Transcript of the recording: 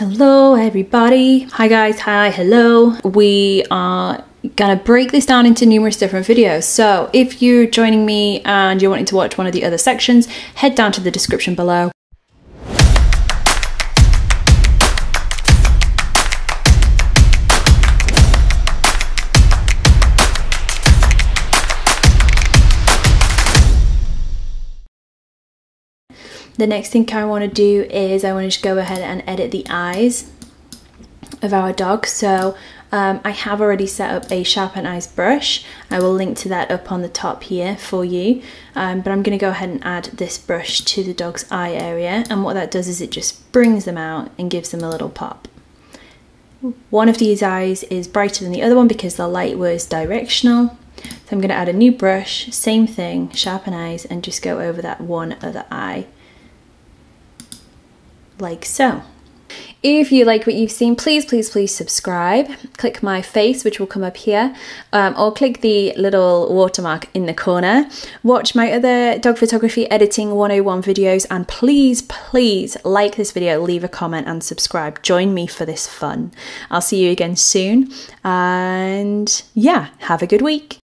Hello everybody. Hi guys, hi, hello. We are gonna break this down into numerous different videos, so if you're joining me and you're wanting to watch one of the other sections, head down to the description below. The next thing I want to do is I want to go ahead and edit the eyes of our dog. So I have already set up a sharpen eyes brush. I will link to that up on the top here for you. But I'm going to go ahead and add this brush to the dog's eye area. And what that does is it just brings them out and gives them a little pop. One of these eyes is brighter than the other one because the light was directional. So I'm going to add a new brush, same thing, sharpen eyes, and just go over that one other eye. Like so. If you like what you've seen, please, please, please subscribe. Click my face, which will come up here, or click the little watermark in the corner. Watch my other dog photography editing 101 videos, and please, please like this video, leave a comment and subscribe. Join me for this fun. I'll see you again soon, and yeah, have a good week.